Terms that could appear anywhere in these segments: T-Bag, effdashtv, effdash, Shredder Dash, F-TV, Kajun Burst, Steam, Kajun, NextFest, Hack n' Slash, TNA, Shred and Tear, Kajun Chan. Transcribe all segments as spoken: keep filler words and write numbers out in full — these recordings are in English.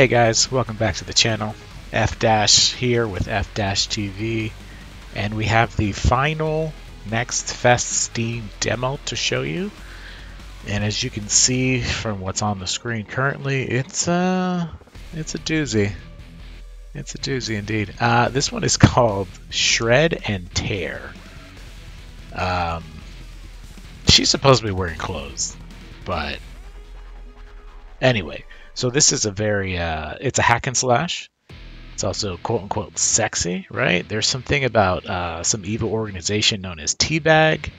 Hey guys, welcome back to the channel. F-Dash here with F-T V, and we have the final NextFest Steam demo to show you. And as you can see from what's on the screen currently, it's a, it's a doozy. It's a doozy indeed. Uh, this one is called Shred and Tear. Um, she's supposed to be wearing clothes, but anyway. So this is a very, uh, it's a hack and slash. It's also quote unquote sexy, right? There's something about uh, some evil organization known as T-Bag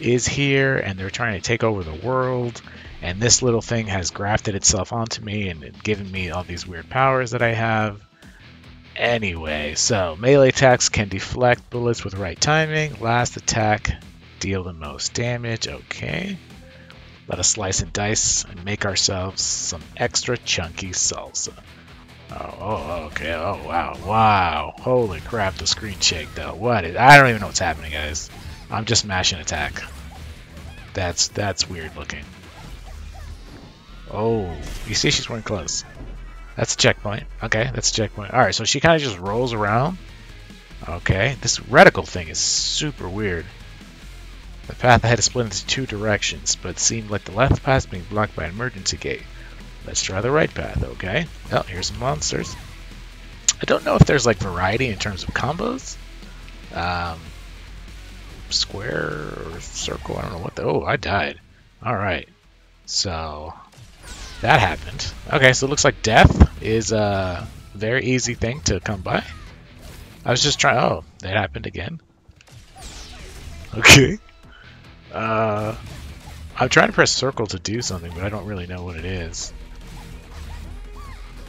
is here, and they're trying to take over the world. And this little thing has grafted itself onto me and it given me all these weird powers that I have. Anyway, so melee attacks can deflect bullets with right timing. Last attack, deal the most damage. Okay. Let us slice and dice and make ourselves some extra chunky salsa. Oh, oh, okay. Oh, wow. Wow. Holy crap, the screen shake, though. What is... I don't even know what's happening, guys. I'm just mashing attack. That's that's weird looking. Oh, you see she's wearing clothes. That's a checkpoint. Okay, that's a checkpoint. All right, so she kind of just rolls around. Okay. This reticle thing is super weird. The path ahead is split into two directions, but seemed like the left path is being blocked by an emergency gate. Let's try the right path, okay? Oh, here's some monsters. I don't know if there's like variety in terms of combos. Um, square or circle, I don't know what the... Oh, I died. Alright, so that happened. Okay, so it looks like death is a very easy thing to come by. I was just trying... Oh, that happened again. Okay. Uh, I'm trying to press circle to do something, but I don't really know what it is.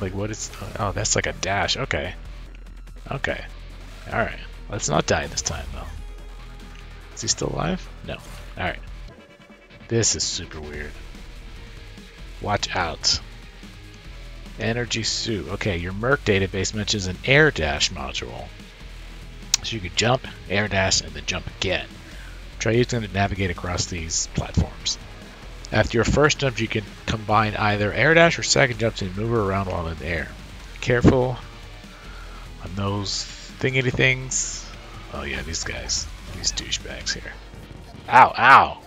Like, what is... Oh, that's like a dash. Okay. Okay. Alright. Let's not die this time, though. Is he still alive? No. Alright. This is super weird. Watch out. Energy suit. Okay, your Merc database mentions an air dash module. So you could jump, air dash, and then jump again. Try using them to navigate across these platforms. After your first jump, you can combine either air dash or second jump to move her around while in the air. Careful on those thingity things. Oh yeah, these guys, these douchebags here. Ow, ow!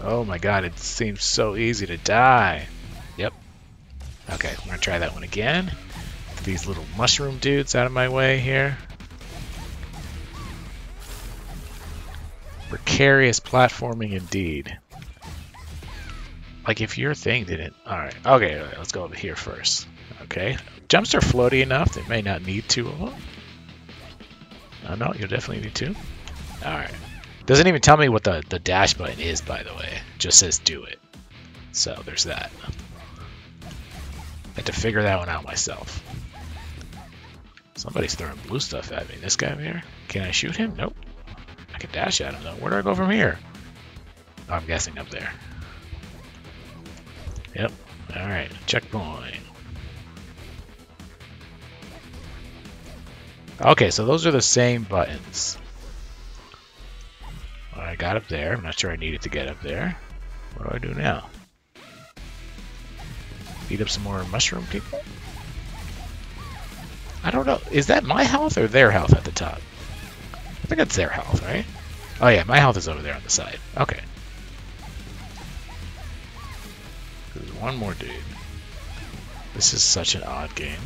Oh my god, it seems so easy to die. Yep. Okay, we're gonna try that one again. Get these little mushroom dudes out of my way here. Precarious platforming indeed. Like if your thing didn't... Alright, okay, all right, let's go over here first. Okay, jumps are floaty enough that may not need two of them. Oh no, you'll definitely need two. Alright. Doesn't even tell me what the, the dash button is, by the way. Just says do it. So there's that. I had to figure that one out myself. Somebody's throwing blue stuff at me. This guy over here? Can I shoot him? Nope. I can dash at him though. Where do I go from here? Oh, I'm guessing up there. Yep. Alright. Checkpoint. Okay, so those are the same buttons. Well, I got up there. I'm not sure I needed to get up there. What do I do now? Beat up some more mushroom people? I don't know. Is that my health or their health at the top? I think that's their health, right? Oh yeah, my health is over there on the side. Okay. There's one more dude. This is such an odd game.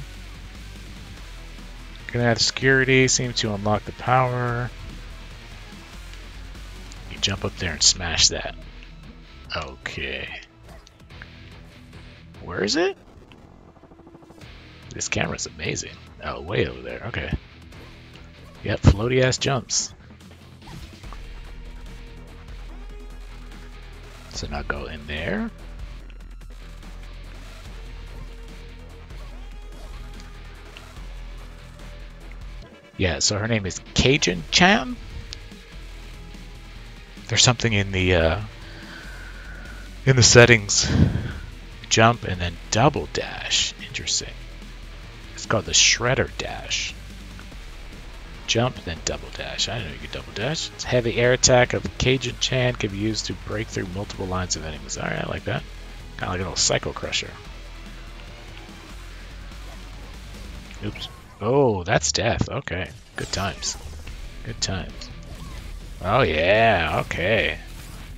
Can add security, seem to unlock the power. You jump up there and smash that. Okay. Where is it? This camera's amazing. Oh, way over there. Okay. Yep, floaty ass jumps. So now go in there. Yeah, so her name is Kajun Chan. There's something in the uh, in the settings. Jump and then double dash. Interesting. It's called the Shredder Dash. Jump, then double dash. I didn't know you could double dash. It's heavy air attack of Kajun Chan can be used to break through multiple lines of enemies. Alright, I like that. Kind of like a little Psycho Crusher. Oops. Oh, that's death. Okay. Good times. Good times. Oh, yeah. Okay.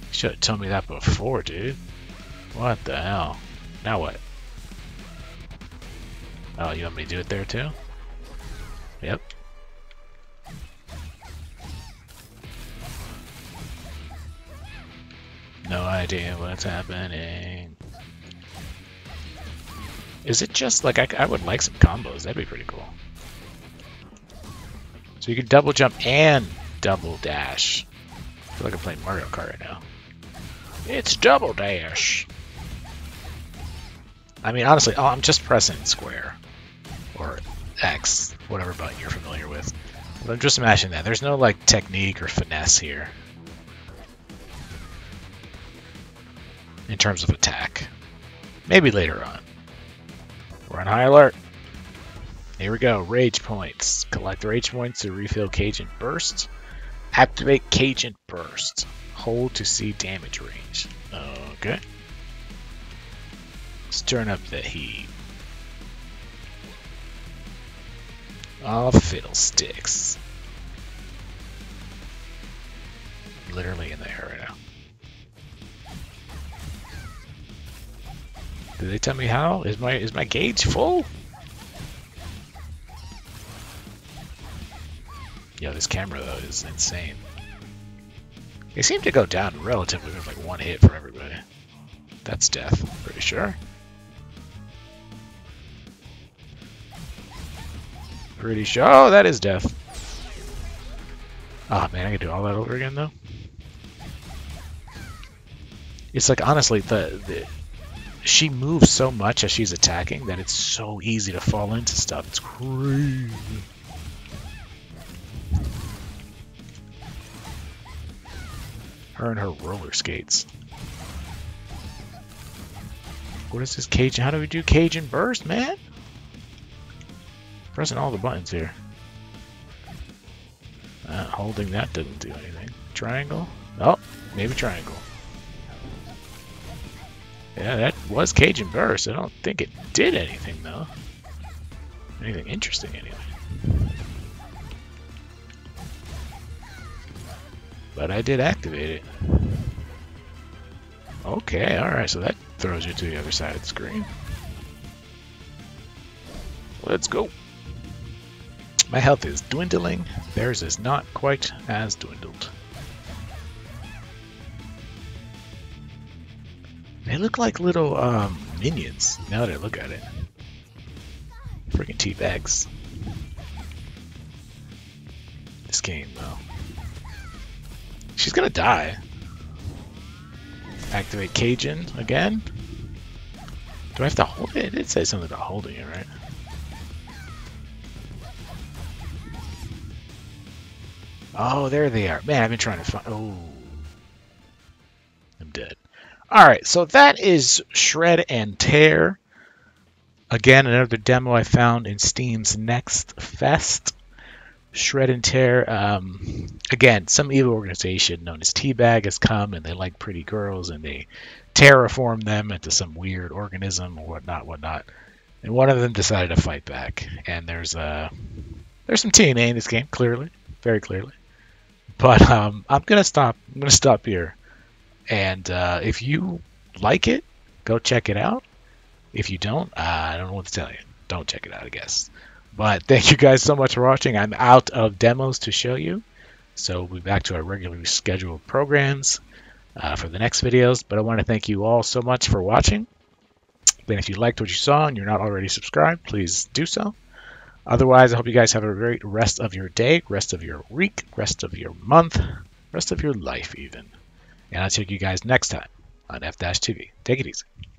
You should have told me that before, dude. What the hell? Now what? Oh, you want me to do it there, too? Yep. No idea what's happening. Is it just, like, I, I would like some combos. That'd be pretty cool. So you could double jump and double dash. I feel like I'm playing Mario Kart right now. It's double dash. I mean, honestly, oh, I'm just pressing square. Or X, whatever button you're familiar with. But I'm just smashing that. There's no, like, technique or finesse here. In terms of attack. Maybe later on. We're on high alert. Here we go. Rage points. Collect rage points to refill Kajun Burst. Activate Kajun Burst. Hold to see damage range. Okay. Let's turn up the heat. Oh, fiddlesticks. Literally in the air right now. Did they tell me how? Is my is my gauge full? Yo, this camera though is insane. They seem to go down relatively with like one hit for everybody. That's death, I'm pretty sure. Pretty sure. Oh, that is death. Ah, man, I could do all that over again though. It's like honestly the the. She moves so much as she's attacking that it's so easy to fall into stuff. It's crazy. Her and her roller skates. What is this Kajun? How do we do Kajun Burst, man? Pressing all the buttons here. Uh, holding that doesn't do anything. Triangle? Oh, maybe triangle. Yeah, that was Kajun Burst. I don't think it did anything, though. Anything interesting, anyway. But I did activate it. Okay, alright, so that throws you to the other side of the screen. Let's go. My health is dwindling. Theirs is not quite as dwindled. They look like little um, minions, now that I look at it. Freaking T-Bags. This game, though. She's gonna die. Activate Kajun again. Do I have to hold it? It did say something about holding it, right? Oh, there they are. Man, I've been trying to find... Oh. I'm dead. Alright, so that is Shred and Tear. Again, another demo I found in Steam's NextFest. Shred and Tear, um, again, some evil organization known as T-Bag has come and they like pretty girls and they terraform them into some weird organism or whatnot, whatnot. And one of them decided to fight back. And there's uh, there's some T N A in this game, clearly, very clearly. But um, I'm gonna stop. I'm gonna stop here. And uh, if you like it, go check it out. If you don't, uh, I don't know what to tell you. Don't check it out, I guess. But thank you guys so much for watching. I'm out of demos to show you. So we'll be back to our regularly scheduled programs uh, for the next videos. But I want to thank you all so much for watching. And if you liked what you saw and you're not already subscribed, please do so. Otherwise, I hope you guys have a great rest of your day, rest of your week, rest of your month, rest of your life even. And I'll check you guys next time on F T V. Take it easy.